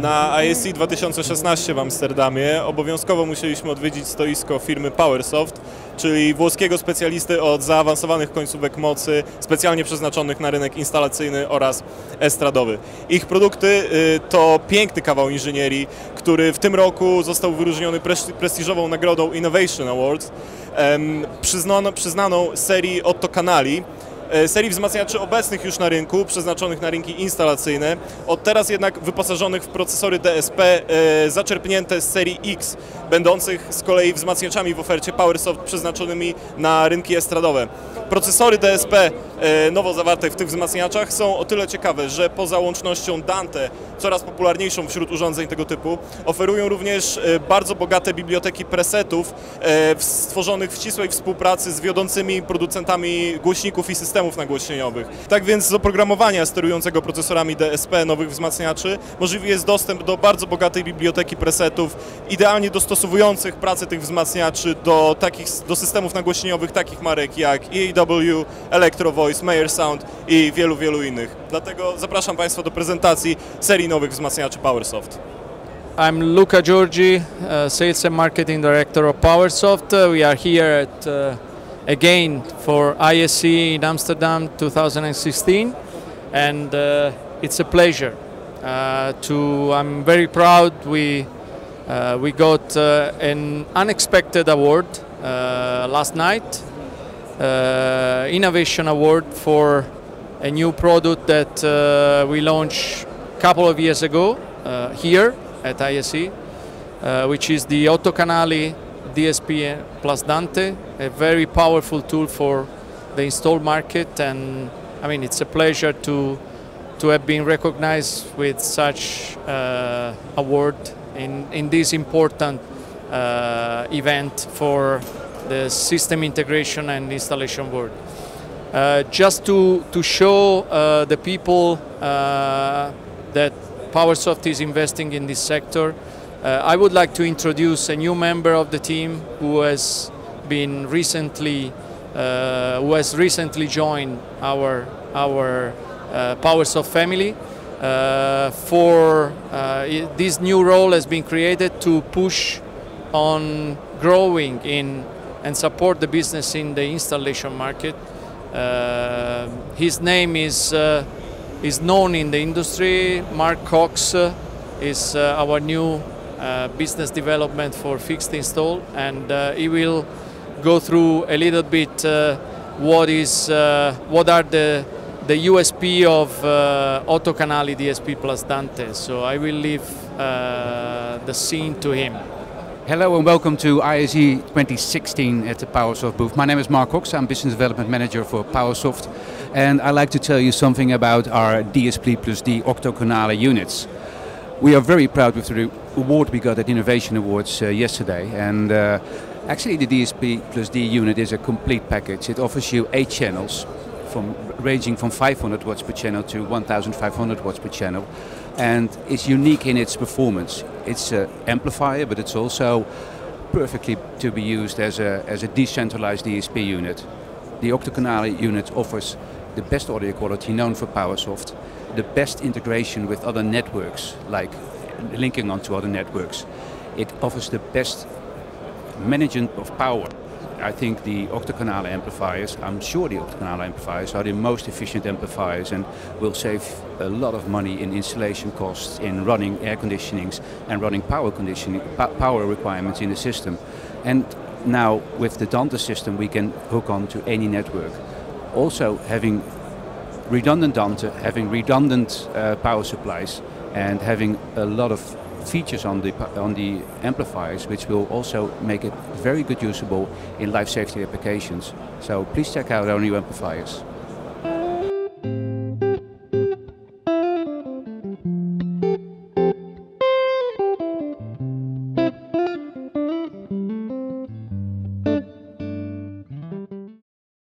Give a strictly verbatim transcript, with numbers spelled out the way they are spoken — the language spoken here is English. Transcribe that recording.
Na I S E dwa tysiące szesnaście w Amsterdamie obowiązkowo musieliśmy odwiedzić stoisko firmy PowerSoft, czyli włoskiego specjalisty od zaawansowanych końcówek mocy, specjalnie przeznaczonych na rynek instalacyjny oraz estradowy. Ich produkty to piękny kawał inżynierii, który w tym roku został wyróżniony prestiżową nagrodą InAVation Awards, przyznaną, przyznaną serii Ottocanali, serii wzmacniaczy obecnych już na rynku, przeznaczonych na rynki instalacyjne, od teraz jednak wyposażonych w procesory D S P e, zaczerpnięte z serii X, będących z kolei wzmacniaczami w ofercie PowerSoft przeznaczonymi na rynki estradowe. Procesory D S P e, nowo zawarte w tych wzmacniaczach są o tyle ciekawe, że poza łącznością Dante, coraz popularniejszą wśród urządzeń tego typu, oferują również e, bardzo bogate biblioteki presetów e, stworzonych w ścisłej współpracy z wiodącymi producentami głośników i systemów nagłośnieniowych. Tak więc z oprogramowania sterującego procesorami D S P nowych wzmacniaczy możliwy jest dostęp do bardzo bogatej biblioteki presetów, idealnie dostosowujących pracę tych wzmacniaczy do, takich, do systemów nagłośnieniowych takich marek jak E A W, Electro Voice, Meyer Sound i wielu, wielu innych. Dlatego zapraszam Państwa do prezentacji serii nowych wzmacniaczy PowerSoft. I'm Luca Giorgi, uh, Sales and Marketing Director of PowerSoft. Uh, we are here at uh... again for I S E in Amsterdam two thousand sixteen, and uh, it's a pleasure uh, to I'm very proud we uh, we got uh, an unexpected award uh, last night, uh, InAVation Award for a new product that uh, we launched a couple of years ago uh, here at I S E, uh, which is the Ottocanali D S P plus Dante, a very powerful tool for the install market, and I mean it's a pleasure to to have been recognized with such uh, award in in this important uh, event for the system integration and installation world. Uh, just to to show uh, the people uh, that PowerSoft is investing in this sector. Uh, I would like to introduce a new member of the team who has been recently, uh, who has recently joined our our uh, PowerSoft family. Uh, for uh, it, this new role has been created to push on growing in and support the business in the installation market. Uh, his name is uh, is known in the industry. Mark Cox uh, is uh, our new Uh, business development for fixed install, and uh, he will go through a little bit uh, what is uh, what are the the U S P of uh, Ottocanali D S P plus Dante. So I will leave uh, the scene to him. Hello and welcome to I S E twenty sixteen at the PowerSoft booth. My name is Mark Cox. I'm business development manager for PowerSoft, and I'd like to tell you something about our D S P plus D Ottocanali units. We are very proud with the award we got at InAVation Awards uh, yesterday, and uh, actually the D S P plus D unit is a complete package. It offers you eight channels, from ranging from five hundred watts per channel to one thousand five hundred watts per channel, and it's unique in its performance. It's an amplifier, but it's also perfectly to be used as a, as a decentralized D S P unit. The Ottocanali unit offers the best audio quality known for PowerSoft, the best integration with other networks, like linking onto other networks. It offers the best management of power. I think the Ottocanali amplifiers, I'm sure the Ottocanali amplifiers are the most efficient amplifiers and will save a lot of money in installation costs, in running air conditionings and running power conditioning, power requirements in the system. And now with the Dante system we can hook on to any network. Also having redundant Dante, having redundant uh, power supplies, and having a lot of features on the on the amplifiers, which will also make it very good usable in life safety applications. So please check out our new amplifiers.